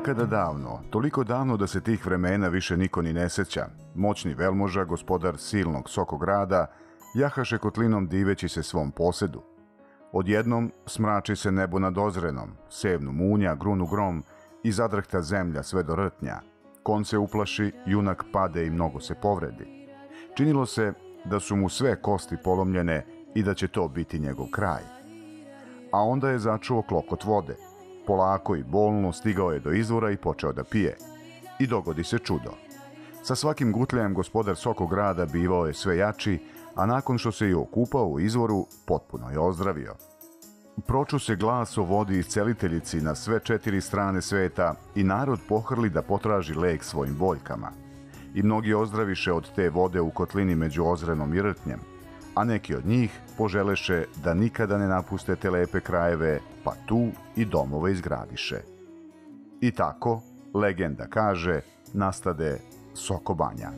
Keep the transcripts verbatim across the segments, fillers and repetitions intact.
Nekada davno, toliko davno da se tih vremena više niko ni ne sjeća, moćni velmoža, gospodar silnog Sokograda, jahaše kotlinom diveći se svom posedu. Odjednom smrači se nebo nad Ozrenom, sevnu munja, grunu grom i zadrhta zemlja sve do Rtnja. Kon se uplaši, junak pade i mnogo se povredi. Činilo se da su mu sve kosti polomljene i da će to biti njegov kraj. A onda je začuo klokot vode. Polako i bolno stigao je do izvora i počeo da pije. I dogodi se čudo. Sa svakim gutljajem gospodar Sokograda bivao je sve jači, a nakon što se je okupao u izvoru, potpuno je ozdravio. Proču se glas o vodi isceliteljici na sve četiri strane sveta i narod pohrli da potraži lek svojim boljkama. I mnogi ozdraviše od te vode u kotlini među Ozrenom i Rtnjem, a neki od njih poželeše da nikada ne napuste te lepe krajeve, pa tu i domove izgradiše. I tako, legenda kaže, nastade Sokobanja.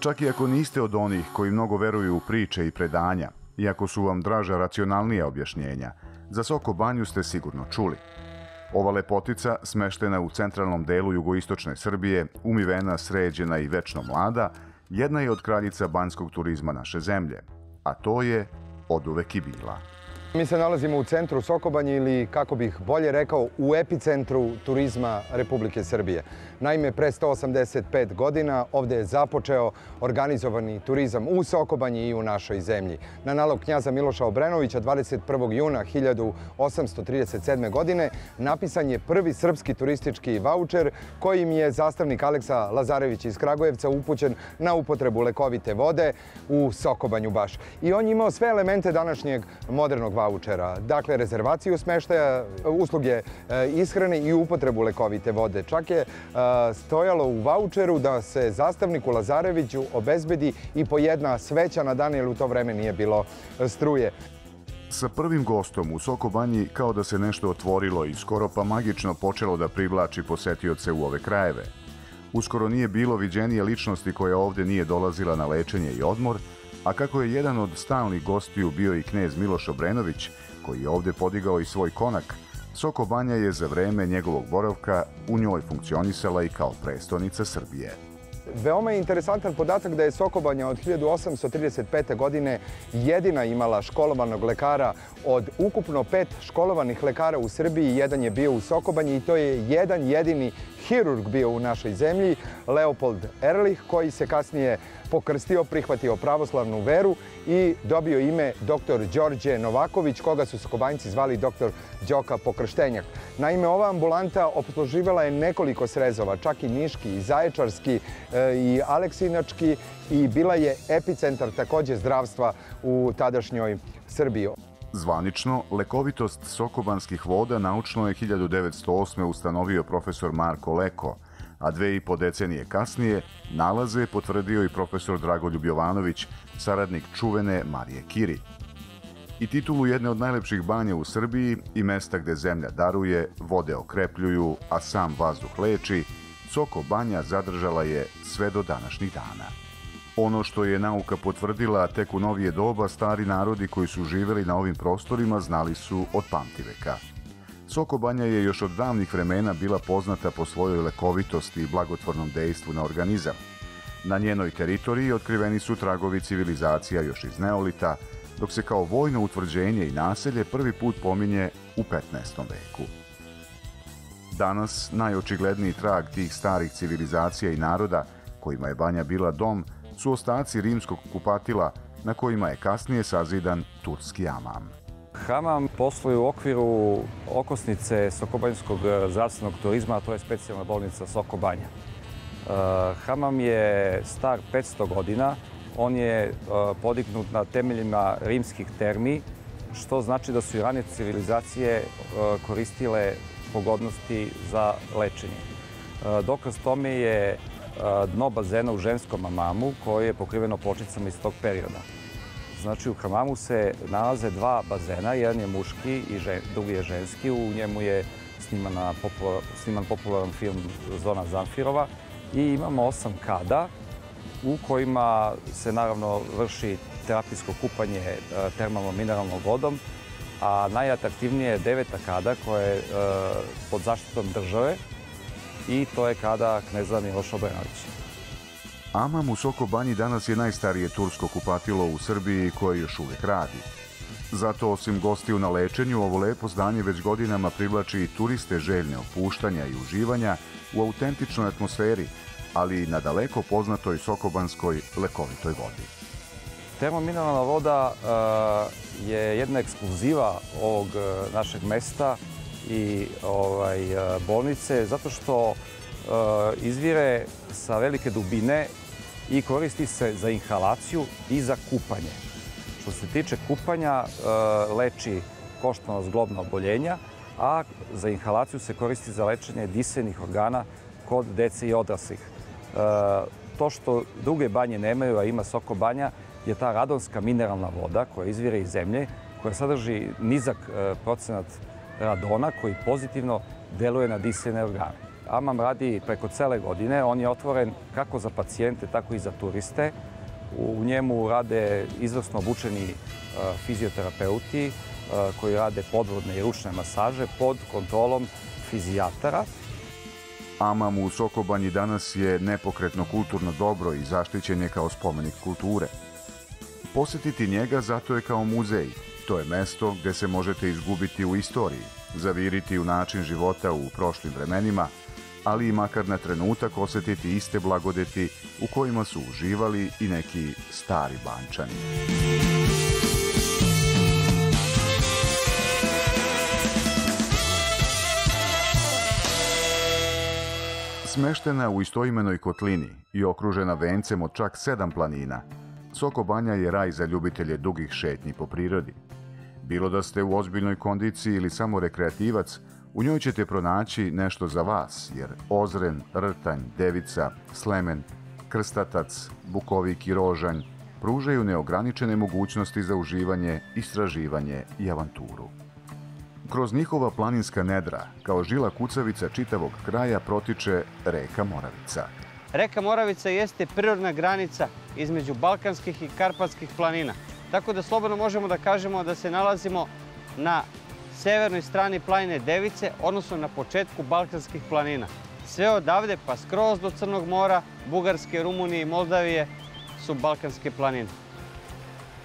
Čak i ako niste od onih koji mnogo veruju u priče i predanja, iako su vam draža racionalnija objašnjenja, za Sokobanju ste sigurno čuli. Ova lepotica, smeštena u centralnom delu jugoistočne Srbije, umivena, sređena i večno mlada, jedna je od kraljica banjskog turizma naše zemlje, a to je oduvek i bila. Mi se nalazimo u centru Sokobanje ili, kako bih bolje rekao, u epicentru turizma Republike Srbije. Naime, pre sto osamdeset pet godina ovdje je započeo organizovani turizam u Sokobanji i u našoj zemlji. Na nalog knjaza Miloša Obrenovića dvadeset prvog juna hiljadu osamsto trideset sedme. godine napisan je prvi srpski turistički vaučer kojim je zastavnik Aleksa Lazarević iz Kragujevca upućen na upotrebu lekovite vode u Sokobanju baš. I on je imao sve elemente današnjeg modernog vaučera. Dakle, rezervaciju smeštaja, usluge ishrane i upotrebu lekovite vode. Čak je stojalo u vaučeru da se zastavniku Lazareviću obezbedi i po jedna sveća na dan, jer u to vreme nije bilo struje. Sa prvim gostom u Sokobanji kao da se nešto otvorilo i skoro pa magično počelo da privlači posetioce u ove krajeve. Uskoro nije bilo viđenije ličnosti koja ovdje nije dolazila na lečenje i odmor, a kako je jedan od stalnih gostiju bio i knez Miloš Obrenović, koji je ovdje podigao i svoj konak, Sokobanja je za vreme njegovog boravka u njoj funkcionisala i kao prestonica Srbije. Veoma je interesantan podatak da je Sokobanja od hiljadu osamsto trideset pete. godine jedina imala školovanog lekara. Od ukupno pet školovanih lekara u Srbiji, jedan je bio u Sokobanji i to je jedan jedini hirurg bio u našoj zemlji, Leopold Erlich, koji se kasnije pokrstio, prihvatio pravoslavnu veru i dobio ime doktor Đorđe Novaković, koga su Sokobanjci zvali doktor Đoka Pokrštenjak. Naime, ova ambulanta opsluživala je nekoliko srezova, čak i niški, i zaječarski, i aleksinački, i bila je epicentar također zdravstva u tadašnjoj Srbiji. Zvanično, lekovitost sokobanskih voda naučno je hiljadu devetsto osme. ustanovio profesor Marko Leko, a dve i po decenije kasnije nalaze je potvrdio i profesor Dragoljub Jovanović, saradnik čuvene Marije Kiri. I titulu jedne od najlepših banja u Srbiji i mesta gde zemlja daruje, vode okrepljuju, a sam vazduh leči, Sokobanja zadržala je sve do današnjih dana. Ono što je nauka potvrdila tek u novije doba, stari narodi koji su živeli na ovim prostorima znali su od pamtiveka. Sokobanja je još od davnih vremena bila poznata po svojoj lekovitosti i blagotvornom dejstvu na organizam. Na njenoj teritoriji otkriveni su tragovi civilizacija još iz Neolita, dok se kao vojno utvrđenje i naselje prvi put pominje u petnaestom. veku. Danas najočigledniji trag tih starih civilizacija i naroda kojima je banja bila dom su ostaci rimskog kupatila na kojima je kasnije sazidan turski hamam. Hamam posluje u okviru okosnice sokobanjskog zdravstvenog turizma, a to je specijalna bolnica Sokobanja. Hamam je star petsto godina, on je podignut na temeljima rimskih termi, što znači da su i ranije civilizacije koristile pogodnosti za lečenje. Dokaz tome je dno bazena u ženskom hamamu koje je pokriveno pločicama iz tog perioda. Znači u hamamu se nalaze dva bazena, jedan je muški i drugi je ženski. U njemu je sniman popularan film Zona Zamfirova i imamo osam kada u kojima se naravno vrši terapijsko kupanje termalnom mineralnom vodom, a najatraktivnije je deveta kada koja je pod zaštitom države i to je kada kneza Miloš Obrenović. Amam u Sokobanji danas je najstarije tursko kupatilo u Srbiji koje još uvijek radi. Zato, osim gostiju na lečenju, ovo lepo zdanje već godinama privlači i turiste željne opuštanja i uživanja u autentičnoj atmosferi, ali i na daleko poznatoj sokobanskoj lekovitoj vodi. Termomineralna voda je jedna ekskluziva ovog našeg mesta i bolnice, zato što izvire sa velike dubine i koristi se za inhalaciju i za kupanje. Što se tiče kupanja, leči koštano zglobna oboljenja, a za inhalaciju se koristi za lečenje disenih organa kod dece i odraslih. To što druge banje nemaju, a ima Sokobanja, je ta radonska mineralna voda koja izvire iz zemlje, koja sadrži nizak procenat radona koji pozitivno deluje na disene organe. Amam radi preko cele godine, on je otvoren kako za pacijente, tako i za turiste. U njemu rade izvrsno obučeni fizioterapeuti koji rade podvodne i ručne masaže pod kontrolom fizijatara. Amam u Sokobanji danas je nepokretno kulturno dobro i zaštićen je kao spomenik kulture. Posjetiti njega zato je kao muzej. To je mesto gde se možete izgubiti u istoriji, zaviriti u način života u prošlim vremenima, ali i makar na trenutak osjetiti iste blagodeti u kojima su uživali i neki stari bančani. Smeštena u istoimenoj kotlini i okružena vencem od čak sedam planina, Sokobanja je raj za ljubitelje dugih šetnji po prirodi. Bilo da ste u ozbiljnoj kondiciji ili samo rekreativac, u njoj ćete pronaći nešto za vas, jer Ozren, Rtanj, Devica, Slemen, Krstatac, Bukovik i Rožanj pružaju neograničene mogućnosti za uživanje, istraživanje i avanturu. Kroz njihova planinska nedra, kao žila kucavica čitavog kraja, protiče reka Moravica. Reka Moravica jeste prirodna granica između balkanskih i karpatskih planina, tako da slobodno možemo da kažemo da se nalazimo na severnoj strani planine Device, odnosno na početku balkanskih planina. Sve odavde pa skroz do Crnog mora, Bugarske, Rumunije i Moldavije su balkanske planine.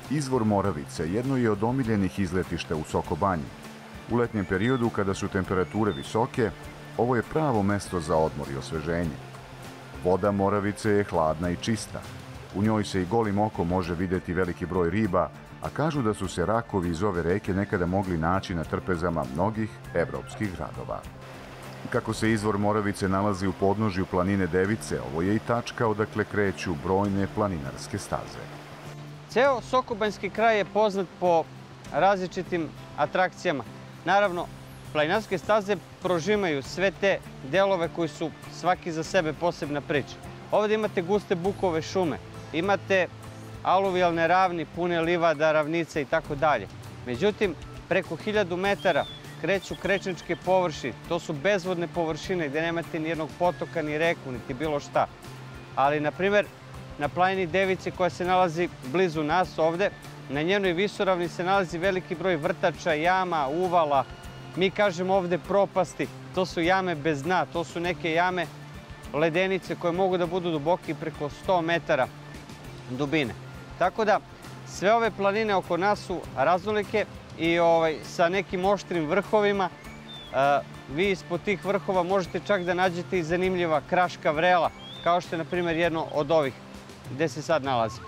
Izvor Moravice jedno je od omiljenih izletišta u Sokobanji. U letnjem periodu, kada su temperature visoke, ovo je pravo mesto za odmor i osveženje. Voda Moravice je hladna i čista. U njoj se i golim okom može vidjeti veliki broj riba, a kažu da su se rakovi iz ove reke nekada mogli naći na trpezama mnogih evropskih gradova. Kako se izvor Moravice nalazi u podnožju planine Device, ovo je i tačka odakle kreću brojne planinarske staze. Ceo Sokobanjski kraj je poznat po različitim atrakcijama. Naravno, planinarske staze prožimaju sve te delove koji su svaki za sebe posebna priča. Ovdje imate guste bukove šume, imate aluvijalne ravni, pune livada, ravnice i tako dalje. Međutim, preko hiljadu metara kreću krečničke površine. To su bezvodne površine gdje nemate ni jednog potoka, ni reku, niti bilo šta. Ali, na primjer, na planini Device koja se nalazi blizu nas ovdje, na njenoj visoravni se nalazi veliki broj vrtača, jama, uvala. Mi kažemo ovdje propasti. To su jame bez dna, to su neke jame, ledenice koje mogu da budu duboki preko sto metara dubine. Tako da, sve ove planine oko nas su raznolike i sa nekim oštrim vrhovima. Vi ispod tih vrhova možete čak da nađete i zanimljiva kraška vrela, kao što je, na primjer, jedno od ovih gdje se sad nalazi.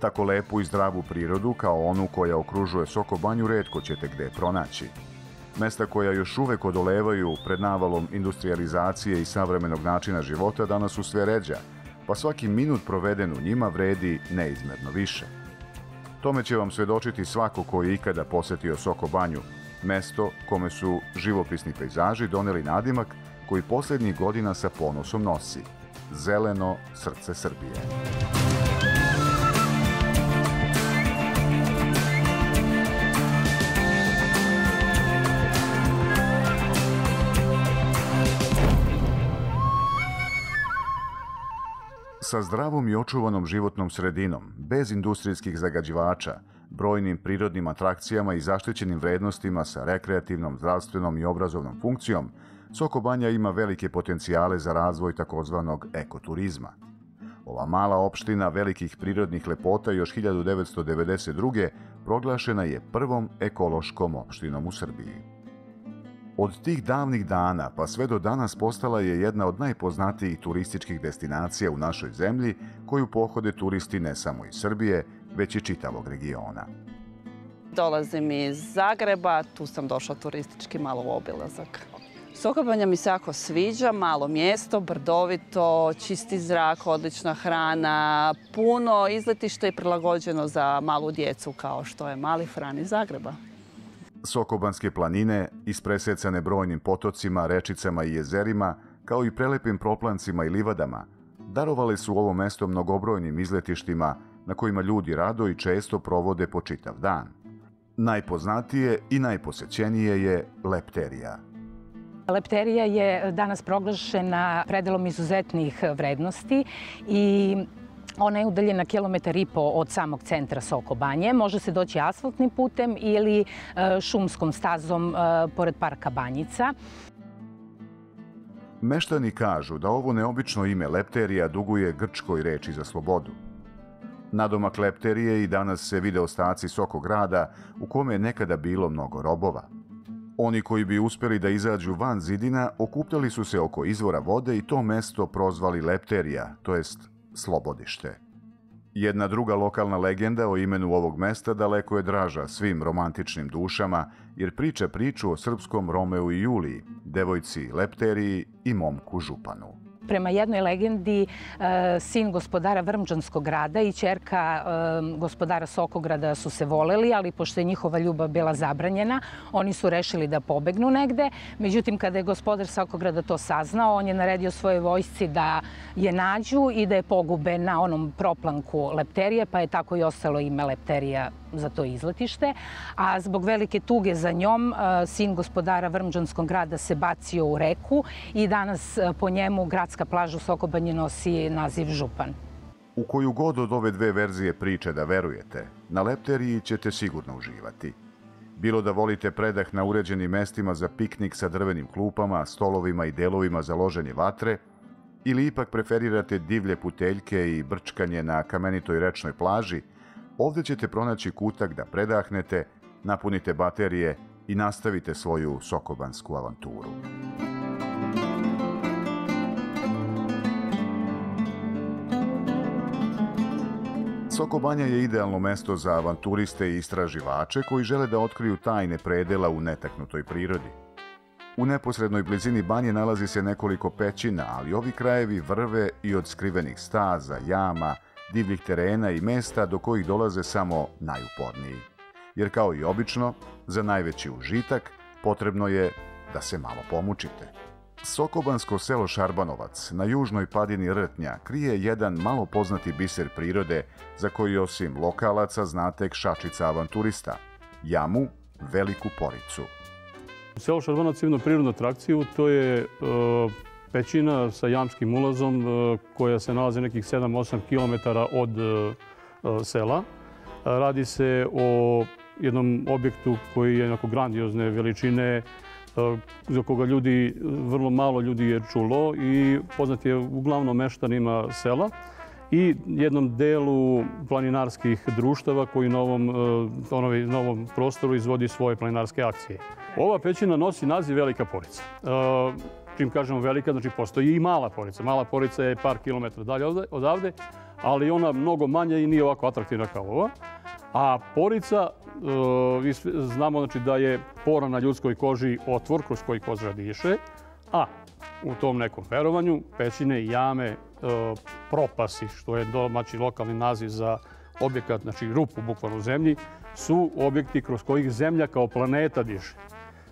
Tako lepu i zdravu prirodu kao onu koja okružuje Sokobanju retko ćete gdje pronaći. Mesta koja još uvek odolevaju pred navalom industrijalizacije i savremenog načina života danas su sve ređa, pa svaki minut proveden u njima vredi neizmerno više. Tome će vam svedočiti svako ko je ikada posjetio Sokobanju, mesto kome su živopisni pejzaži doneli nadimak koji posljednjih godina sa ponosom nosi – zeleno srce Srbije. Sa zdravom i očuvanom životnom sredinom, bez industrijskih zagađivača, brojnim prirodnim atrakcijama i zaštićenim vrednostima sa rekreativnom, zdravstvenom i obrazovnom funkcijom, Sokobanja ima velike potencijale za razvoj takozvanog ekoturizma. Ova mala opština velikih prirodnih lepota još hiljadu devetsto devedeset druge. proglašena je prvom ekološkom opštinom u Srbiji. Od tih davnih dana pa sve do danas postala je jedna od najpoznatijih turističkih destinacija u našoj zemlji koju pohode turisti ne samo iz Srbije, već i čitavog regiona. Dolazim iz Zagreba, tu sam došla turistički malo u obilazak. Sokobanja mi se jako sviđa, malo mjesto, brdovito, čisti zrak, odlična hrana, puno izletišta i prilagođeno za malu djecu kao što je Mali Fran iz Zagreba. Sokobanske planine, ispresecane brojnim potocima, rečicama i jezerima, kao i prelepim proplancima i livadama, darovale su ovo mesto mnogobrojnim izletištima na kojima ljudi rado i često provode po čitav dan. Najpoznatije i najposećenije je Lepterija. Lepterija je danas proglašena predelom izuzetnih vrednosti i ona je udaljena kilometar i po od samog centra Sokobanje. Može se doći asfaltnim putem ili šumskom stazom pored parka Banjica. Meštani kažu da ovo neobično ime Lepterija duguje grčkoj reči za slobodu. Nadomak Lepterije i danas se vide ostaci Sokograda u kome je nekada bilo mnogo robova. Oni koji bi uspjeli da izađu van zidina okupljali su se oko izvora vode i to mesto prozvali Lepterija, to jest slobodište. Jedna druga lokalna legenda o imenu ovog mesta daleko je draža svim romantičnim dušama jer priča priču o srpskom Romeu i Juliji, devojci Lepteriji i momku Županu. Prema jednoj legendi, sin gospodara Vrmđanskog grada i ćerka gospodara Sokograda su se voleli, ali pošto je njihova ljubav bila zabranjena, oni su rešili da pobegnu negde. Međutim, kada je gospodar Sokograda to saznao, on je naredio svojoj vojsci da je nađu i da je pogube na onom proplanku Lepterije, pa je tako i ostalo ime Lepterija za to izletište. A zbog velike tuge za njom, sin gospodara Vrmđanskog grada se bacio u reku i danas po njemu grad plaža u Sokobanji nosi naziv Župan. U koju god od ove dve verzije priče da verujete, na Lepteriji ćete sigurno uživati. Bilo da volite predah na uređenim mestima za piknik sa drvenim klupama, stolovima i delovima za loženje vatre, ili ipak preferirate divlje puteljke i brčkanje na kamenitoj rečnoj plaži, ovdje ćete pronaći kutak da predahnete, napunite baterije i nastavite svoju sokobansku avanturu. Sokobanja je idealno mesto za avanturiste i istraživače koji žele da otkriju tajne predela u netaknutoj prirodi. U neposrednoj blizini banje nalazi se nekoliko pećina, ali ovi krajevi vrve i od skrivenih staza, jama, divljih terena i mesta do kojih dolaze samo najuporniji. Jer kao i obično, za najveći užitak potrebno je da se malo pomučite. Sokobansko selo Šarbanovac na južnoj padini Rtnja krije jedan malo poznati biser prirode za koji osim lokalaca zna tek šačica avanturista, jamu Veliku Poricu. Selo Šarbanovac ima prirodnu atrakciju, to je pećina sa jamskim ulazom koja se nalazi nekih sedam do osam kilometara od sela. Radi se o jednom objektu koji je onako grandiozne veličine, za koga ljudi, vrlo malo ljudi je čulo i poznat je uglavnom meštanima sela i jednom delu planinarskih društava koji na ovom prostoru izvodi svoje planinarske akcije. Ova pećina nosi naziv Velika Porica. Čim kažemo velika, znači postoji i Mala Porica. Mala Porica je par kilometara dalje odavde, ali ona mnogo manja i nije ovako atraktivna kao ova. A Porica, znamo da je pora na ljudskoj koži otvor kroz koji koža diše, a u tom nekom verovanju pećine, jame, propasi, što je domaći lokalni naziv za objekat, znači rupu bukvalno u zemlji, su objekti kroz kojih zemlja kao planeta diše.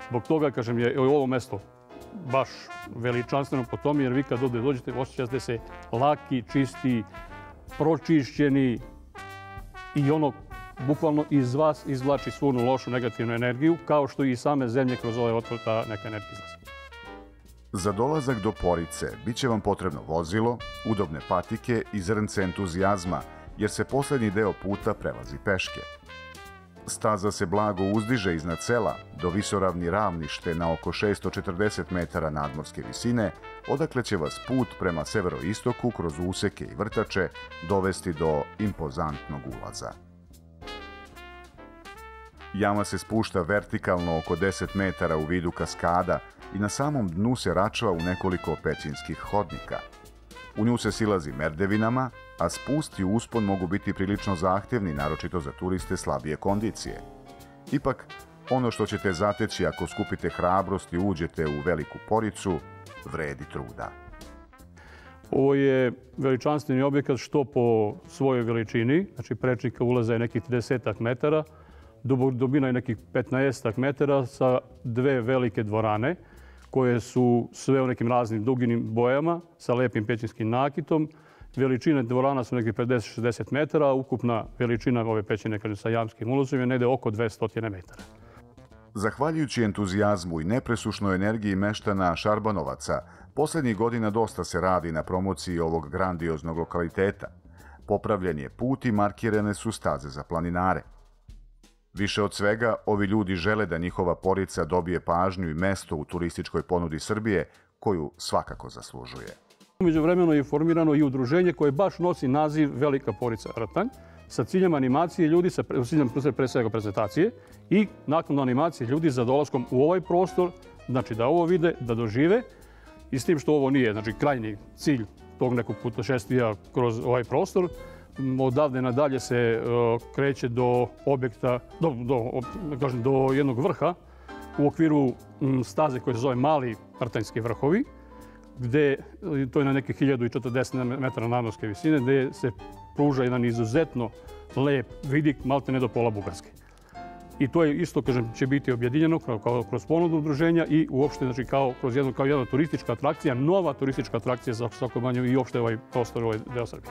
Zbog toga, kažem, je ovo mesto baš veličanstveno po tome, jer vi kad ovdje dođete osjećate se laki, čisti, pročišćeni i ono bukvalno iz vas izvlači svu lošu negativnu energiju, kao što i same zemlje kroz ovaj otvor ta neka energija izlazi. Za dolazak do Porice biće vam potrebno vozilo, udobne patike i zrnce entuzijazma, jer se posljednji deo puta prelazi peške. Staza se blago uzdiže iznad sela do visoravni ravnište na oko šesto četrdeset metara nadmorske visine, odakle će vas put prema severoistoku kroz useke i vrtače dovesti do impozantnog ulaza. Jama se spušta vertikalno oko deset metara u vidu kaskada i na samom dnu se račva u nekoliko pećinskih hodnika. U nju se silazi merdevinama, a spust i uspon mogu biti prilično zahtjevni, naročito za turiste slabije kondicije. Ipak, ono što ćete zateći ako skupite hrabrost i uđete u Veliku Poricu, vredi truda. Ovo je veličanstveni objekat što po svojoj veličini, znači prečnika ulaza je nekih tridesetak metara, dubina je nekih petnaestak metara sa dve velike dvorane koje su sve u nekim raznim duginim bojama sa lepim pećinskim nakitom. Veličine dvorana su nekih pedeset do šezdeset metara, a ukupna veličina ove pećine sa jamskim ulazom je negde oko dvesta metara. Zahvaljujući entuzijazmu i nepresušnoj energiji meštana Šarbanovaca, posljednjih godina dosta se radi na promociji ovog grandioznog lokaliteta. Popravljen je put i markirane su staze za planinare. Više od svega, ovi ljudi žele da njihova Porica dobije pažnju i mesto u turističkoj ponudi Srbije, koju svakako zaslužuje. Međuvremeno je formirano i udruženje koje baš nosi naziv Velika Porica Rtanj sa ciljem animacije ljudi, sa ciljem pre svega prezentacije i naknadno animacije ljudi za dolaskom u ovaj prostor, znači da ovo vide, da dožive i s tim što ovo nije znači krajnji cilj tog nekog putešestvija kroz ovaj prostor. Odavde nadalje se kreće do objekta, do, do, kažem, do jednog vrha u okviru staze koje se zove Mali Rtanjski vrhovi, gde, to je na neke hiljadu četrdeset metara nadmorske visine, gde se pruža jedan izuzetno lep vidik, malte ne do pola Bugarske. I to je isto, kažem, će biti objedinjeno kao, kao kroz ponudu udruženja i uopšte, znači, kao, kroz jednu, kao jedna turistička atrakcija, nova turistička atrakcija za Sokobanju i uopšte ovaj prostor, ovaj deo Srbije.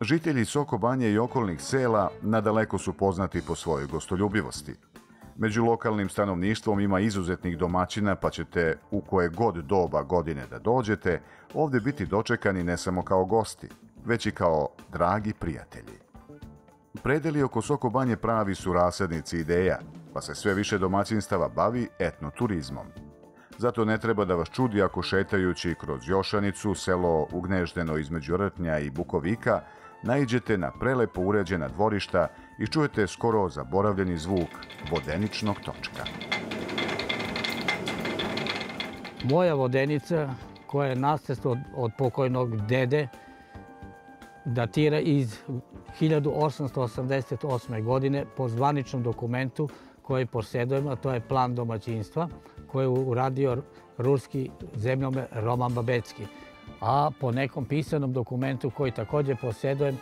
Žitelji Sokobanje i okolnih sela nadaleko su poznati po svojoj gostoljubivosti. Među lokalnim stanovništvom ima izuzetnih domaćina, pa ćete u koje god doba godine da dođete ovdje biti dočekani ne samo kao gosti, već i kao dragi prijatelji. Predeli oko Sokobanje pravi su rasadnici ideja, pa se sve više domaćinstava bavi etnoturizmom. Zato ne treba da vas čudi ako šetajući kroz Jošanicu, selo ugneždeno između Rtnja i Bukovika, naiđete na prelepo uređena dvorišta i čujete skoro zaboravljeni zvuk vodeničnog točka. Moja vodenica, koja je nasljedstvo od pokojnog dede, datira iz hiljadu osamsto osamdeset osme godine po zvaničnom dokumentu koji posjedujemo, a to je plan domaćinstva koji je uradio ruski zemljome Roman Babetski. A po nekom pisanom dokumentu koji također posjedujem,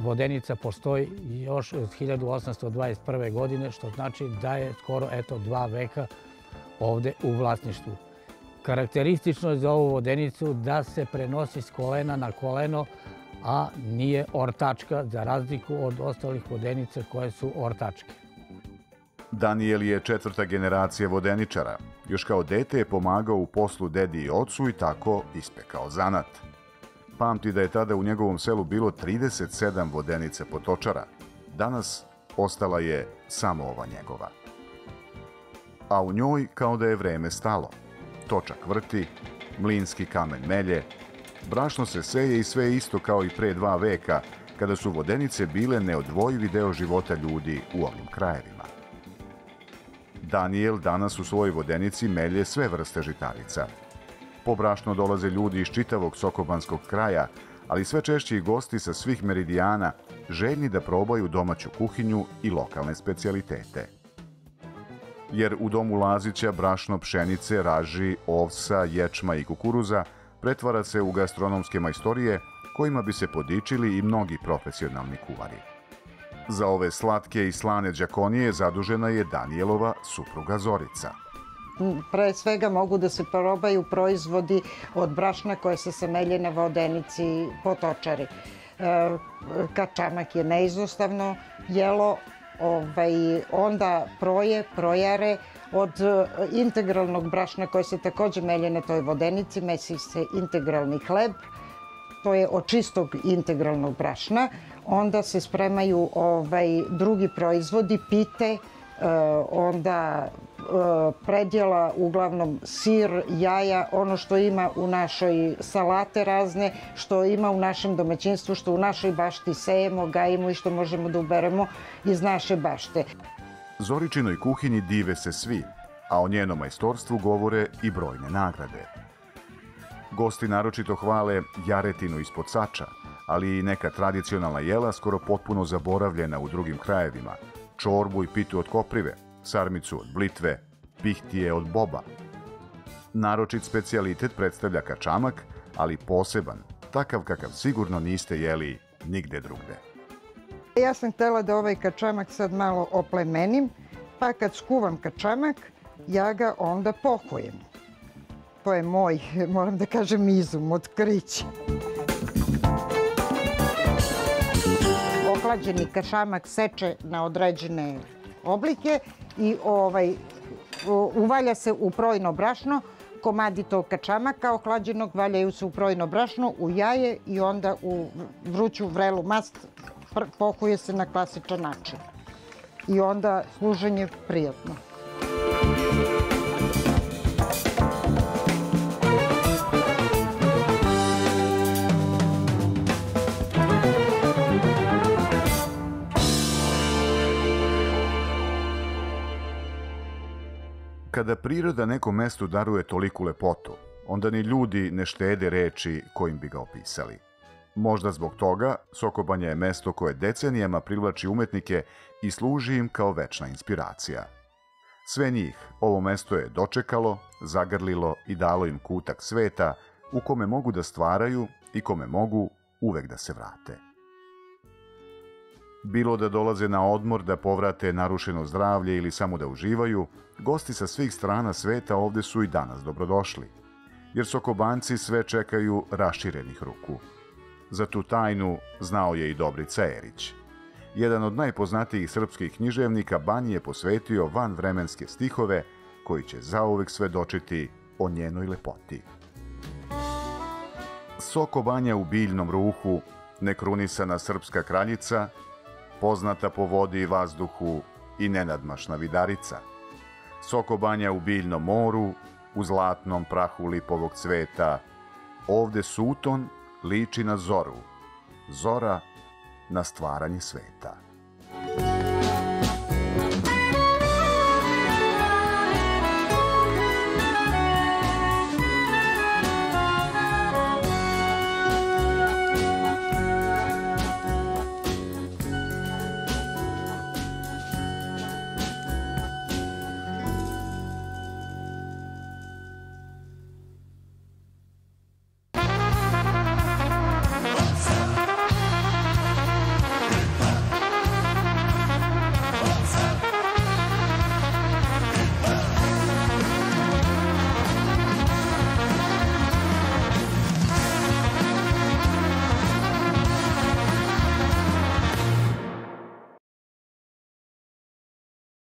vodenica postoji još od hiljadu osamsto dvadeset prve godine, što znači da je skoro eto, dva veka ovdje u vlasništvu. Karakteristično je za ovu vodenicu da se prenosi s kolena na koleno, a nije ortačka, za razliku od ostalih vodenica koje su ortačke. Danijel je četvrta generacija vodeničara. Još kao dete je pomagao u poslu dedi i ocu i tako ispekao zanat. Pamti da je tada u njegovom selu bilo trideset sedam vodenice potočara. Danas ostala je samo ova njegova. A u njoj kao da je vreme stalo. Točak vrti, mlinski kamen melje, brašno se seje i sve je isto kao i pre dva veka, kada su vodenice bile neodvojivi deo života ljudi u ovim krajevima. Danijel danas u svojoj vodenici melje sve vrste žitarica. Po brašno dolaze ljudi iz čitavog sokobanskog kraja, ali sve češći i gosti sa svih meridijana, željni da probaju domaću kuhinju i lokalne specijalitete. Jer u domu Lazića brašno pšenice, raži, ovsa, ječma i kukuruza pretvara se u gastronomske majstorije kojima bi se podičili i mnogi profesionalni kuvari. Za ove slatke i slane đakonije zadužena je Danijelova supruga Zorica. pre svega mogu da se probaju proizvodi od brašna koje se samelje na Vodenici po Točari. Kačamak je neizostavno jelo, onda proje, projare od integralnog brašna koje se takođe melje na toj Vodenici, mesi se integralni hleb, to je od čistog integralnog brašna. Onda se spremaju drugi proizvodi, pite, onda predjela, uglavnom sir, jaja, ono što ima u našoj salate razne, što ima u našem domaćinstvu, što u našoj bašti sejemo, gajimo i što možemo da uberemo iz naše bašte. Zoričinoj kuhinji dive se svi, a o njenom majstorstvu govore i brojne nagrade. Gosti naročito hvale jaretinu ispod sača, ali i neka tradicionalna jela skoro potpuno zaboravljena u drugim krajevima, čorbu i pitu od koprive, sarmicu od blitve, pihtije od boba. Naročit specijalitet predstavlja kačamak, ali poseban, takav kakav sigurno niste jeli nigde drugde. Ja sam htjela da ovaj kačamak sad malo oplemenim, pa kad skuvam kačamak, ja ga onda pokujem. To je moj, moram da kažem, izum, otkriće. Ohlađeni kačamak seče na određene oblike i uvalja se u projno brašno, komadi tog kačamaka ohlađenog valjaju se u projno brašno, u jaje i onda u vruću vrelu mast pokuje se na klasičan način. I onda služenje prijatno. Kada priroda nekom mestu daruje toliku lepotu, onda ni ljudi ne štede reči kojim bi ga opisali. Možda zbog toga, Sokobanja je mesto koje decenijama privlači umetnike i služi im kao večna inspiracija. Sve njih ovo mesto je dočekalo, zagrlilo i dalo im kutak sveta u kome mogu da stvaraju i kome mogu uvek da se vrate. Bilo da dolaze na odmor, da povrate narušeno zdravlje ili samo da uživaju, gosti sa svih strana sveta ovde su i danas dobrodošli, jer Sokobanci sve čekaju raširenih ruku. Za tu tajnu znao je i Dobrica Erić. Jedan od najpoznatijih srpskih književnika Banji je posvetio vanvremenske stihove koji će zauvek svedočiti o njenoj lepoti. Sokobanja u biljnom ruhu, nekrunisana srpska kraljica, poznata po vodi i vazduhu i nenadmašna vidarica. Sokobanja u biljnom moru, u zlatnom prahu lipovog cveta. Ovde suton liči na zoru, zora na stvaranje sveta.